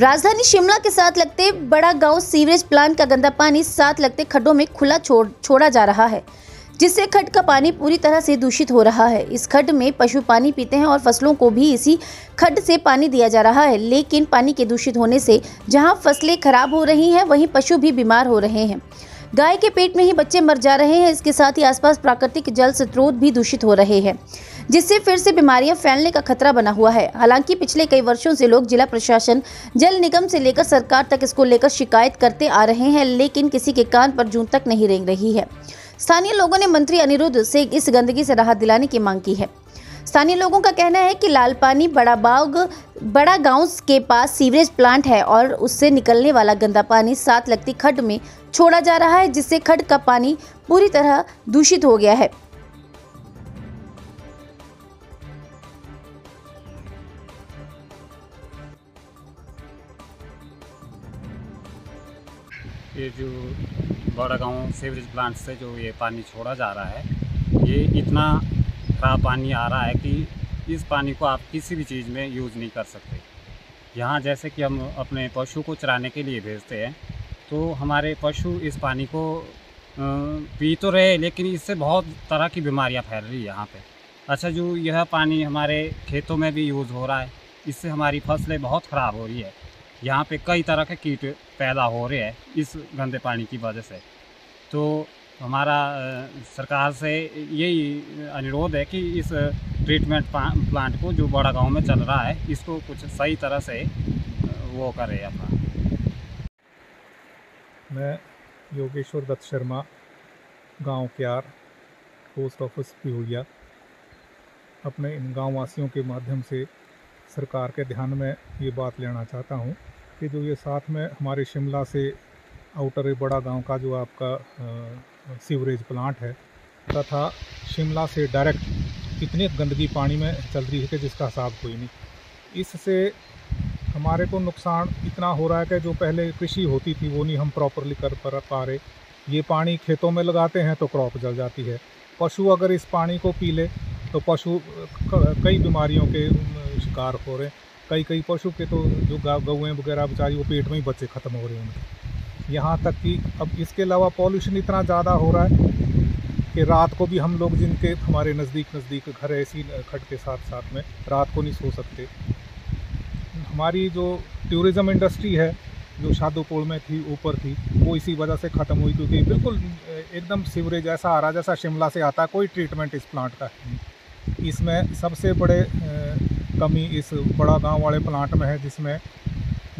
राजधानी शिमला के साथ लगते बड़ागावँ सीवरेज प्लांट का गंदा पानी साथ लगते खड्डों में खुला छोड़ा जा रहा है, जिससे खड्ड का पानी पूरी तरह से दूषित हो रहा है। इस खड्ड में पशु पानी पीते हैं और फसलों को भी इसी खड्ड से पानी दिया जा रहा है, लेकिन पानी के दूषित होने से जहां फसलें खराब हो रही हैं, वहीं पशु भी बीमार हो रहे हैं। गाय के पेट में ही बच्चे मर जा रहे हैं। इसके साथ ही आसपास प्राकृतिक जल स्रोत भी दूषित हो रहे हैं, जिससे फिर से बीमारियां फैलने का खतरा बना हुआ है। हालांकि पिछले कई वर्षों से लोग जिला प्रशासन, जल निगम से लेकर सरकार तक इसको लेकर शिकायत करते आ रहे हैं, लेकिन किसी के कान पर जूं तक नहीं रेंग रही है। स्थानीय लोगों ने मंत्री अनिरुद्ध से इस गंदगी से राहत दिलाने की मांग की है। स्थानीय लोगों का कहना है कि लालपानी बड़ागावँ के पास सीवरेज प्लांट है और उससे निकलने वाला गंदा पानी साथ लगती खड्ड में छोड़ा जा रहा है, जिससे खड्ड का पानी पूरी तरह दूषित हो गया है। ये जो बड़ागावँ सीवरेज प्लांट से जो ये पानी छोड़ा जा रहा है, ये इतना खराब पानी आ रहा है कि इस पानी को आप किसी भी चीज़ में यूज़ नहीं कर सकते। यहाँ जैसे कि हम अपने पशु को चराने के लिए भेजते हैं, तो हमारे पशु इस पानी को पी तो रहे, लेकिन इससे बहुत तरह की बीमारियाँ फैल रही है यहाँ पे। अच्छा, जो यह पानी हमारे खेतों में भी यूज़ हो रहा है, इससे हमारी फसलें बहुत ख़राब हो रही है। यहाँ पे कई तरह के कीट पैदा हो रहे हैं इस गंदे पानी की वजह से। तो हमारा सरकार से यही अनुरोध है कि इस ट्रीटमेंट प्लांट को जो बड़ागावँ में चल रहा है, इसको कुछ सही तरह से वो करे अपना। मैं योगेश्वर दत्त शर्मा, गांव क्यार, पोस्ट ऑफिस पिहुलिया, अपने इन गाँव वासियों के माध्यम से सरकार के ध्यान में ये बात लेना चाहता हूँ कि जो ये साथ में हमारे शिमला से आउटर बड़ागावँ का जो आपका सीवरेज प्लांट है, तथा शिमला से डायरेक्ट इतनी गंदगी पानी में चल रही है कि जिसका हिसाब कोई नहीं। इससे हमारे को नुकसान इतना हो रहा है कि जो पहले कृषि होती थी वो नहीं हम प्रॉपरली कर पा रहे। ये पानी खेतों में लगाते हैं तो क्रॉप जल जाती है। पशु अगर इस पानी को पी ले तो पशु कई बीमारियों के शिकार हो रहे हैं। कई पशु के तो जो गौएँ वगैरह बेचारी वो पेट में ही बच्चे ख़त्म हो रहे हैं उनके। यहाँ तक कि अब इसके अलावा पॉल्यूशन इतना ज़्यादा हो रहा है कि रात को भी हम लोग, जिनके हमारे नज़दीक घर है इसी खड्ड के साथ में, रात को नहीं सो सकते। हमारी जो टूरिज़म इंडस्ट्री है जो शादोपुर में थी, ऊपर थी, वो इसी वजह से ख़त्म हुई, क्योंकि बिल्कुल एकदम सीवरेज ऐसा आ रहा जैसा शिमला से आता। कोई ट्रीटमेंट इस प्लांट का नहीं। इसमें सबसे बड़े कमी इस बड़ागावँ वाले प्लांट में है, जिसमें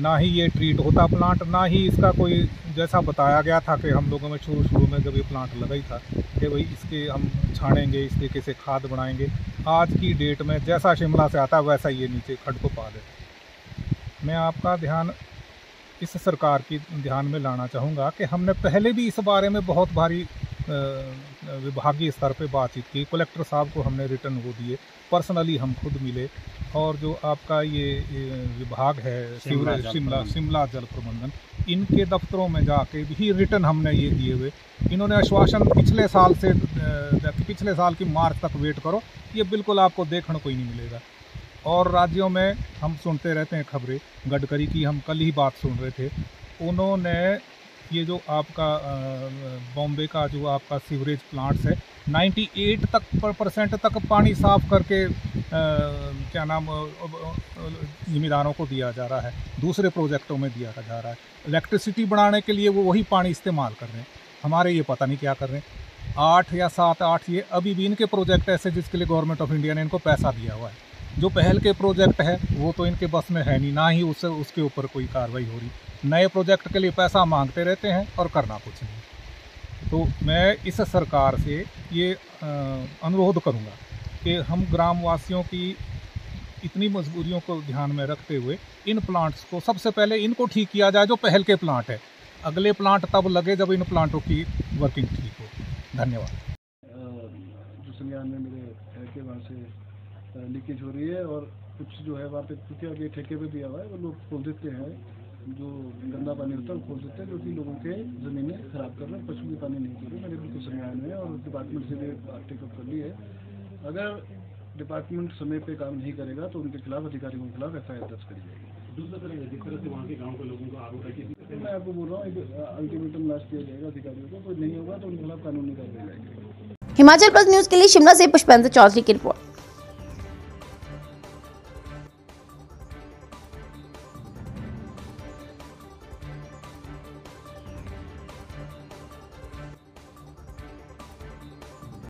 ना ही ये ट्रीट होता प्लांट, ना ही इसका कोई, जैसा बताया गया था कि हम लोगों में शुरू में जब ये प्लांट लगा ही था कि भाई इसके हम छानेंगे, इस तरीके से खाद बनाएंगे। आज की डेट में जैसा शिमला से आता वैसा ये नीचे खड्ड को पा देते। मैं आपका ध्यान इस सरकार की ध्यान में लाना चाहूँगा कि हमने पहले भी इस बारे में बहुत भारी विभागीय स्तर पे बातचीत की। कलेक्टर साहब को हमने रिटर्न वो दिए, पर्सनली हम खुद मिले, और जो आपका ये विभाग है शिमला जल प्रबंधन, इनके दफ्तरों में जाके भी रिटर्न हमने ये दिए हुए। इन्होंने आश्वासन पिछले साल की मार्च तक वेट करो, ये बिल्कुल आपको देखने को ही नहीं मिलेगा। और राज्यों में हम सुनते रहते हैं खबरें, गडकरी की हम कल ही बात सुन रहे थे। उन्होंने ये जो आपका बॉम्बे का जो आपका सीवरेज प्लांट्स है 98 तक % तक पानी साफ करके क्या नाम जिम्मेदारों को दिया जा रहा है, दूसरे प्रोजेक्टों में दिया जा रहा है। इलेक्ट्रिसिटी बनाने के लिए वो वही पानी इस्तेमाल कर रहे हैं। हमारे ये पता नहीं क्या कर रहे हैं। 8 या 7-8 ये अभी भी इनके प्रोजेक्ट ऐसे जिसके लिए गवर्नमेंट ऑफ इंडिया ने इनको पैसा दिया हुआ है। जो पहल के प्रोजेक्ट है वो तो इनके बस में है नहीं, ना ही उससे उसके ऊपर कोई कार्रवाई हो रही। नए प्रोजेक्ट के लिए पैसा मांगते रहते हैं और करना कुछ नहीं। तो मैं इस सरकार से ये अनुरोध करूँगा कि हम ग्रामवासियों की इतनी मजबूरियों को ध्यान में रखते हुए इन प्लांट्स को सबसे पहले इनको ठीक किया जाए जो पहल के प्लांट है। अगले प्लांट तब लगे जब इन प्लांटों की वर्किंग ठीक हो। धन्यवाद। लीकेज हो रही है और कुछ जो है वहाँ पे क्योंकि आगे ठेके पे दिया हुआ है वो लोग खोल देते हैं, जो गंदा पानी होता है वो खोल देते हैं, जो कि लोगों के ज़मीनें ख़राब कर रहे हैं। पशु भी पानी नहीं पी रहे। मैंने बिल्कुल समझाया है और डिपार्टमेंट से भी बात टेकअप कर ली है। अगर डिपार्टमेंट समय पर काम नहीं करेगा तो उनके खिलाफ, अधिकारियों के खिलाफ FIR दर्ज करी जाएगी। दूसरा तरह जिस तरह से वहाँ के गाँव के लोगों को आरोप है कि मैं आपको बोल रहा हूँ अल्टीमेटम लास्ट किया जाएगा अधिकारियों को, कोई नहीं होगा तो उनके खिलाफ कानूनी कार्रवाई। हिमाचल प्लस न्यूज़ के लिए शिमला से पुष्पांत चौधरी की रिपोर्ट।